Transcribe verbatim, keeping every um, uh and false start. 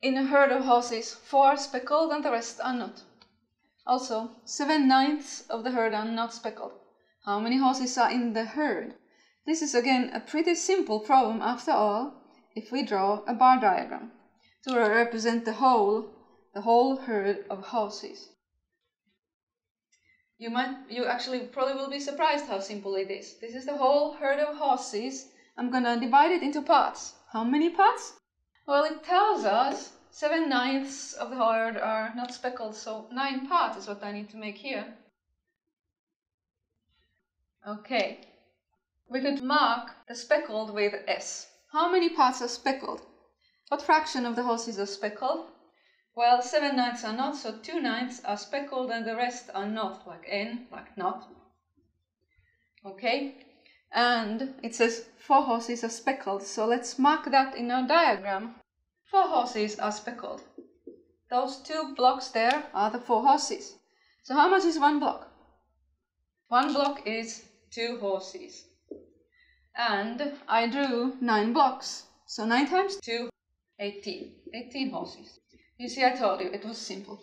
In a herd of horses, four are speckled and the rest are not. Also, seven-ninths of the herd are not speckled. How many horses are in the herd? This is again a pretty simple problem after all, if we draw a bar diagram to represent the whole, the whole herd of horses. You might, you actually probably will be surprised how simple it is. This is the whole herd of horses. I'm gonna divide it into parts. How many parts? Well, it tells us seven-ninths of the herd are not speckled, so nine parts is what I need to make here. Okay, we could mark the speckled with S. How many parts are speckled? What fraction of the horses are speckled? Well, seven-ninths are not, so two-ninths are speckled and the rest are not, like N, like not. Okay. And it says four horses are speckled, so let's mark that in our diagram. Four horses are speckled. Those two blocks there are the four horses. So how much is one block? One block is two horses. And I drew nine blocks. So nine times two, eighteen. eighteen horses. You see, I told you, it was simple.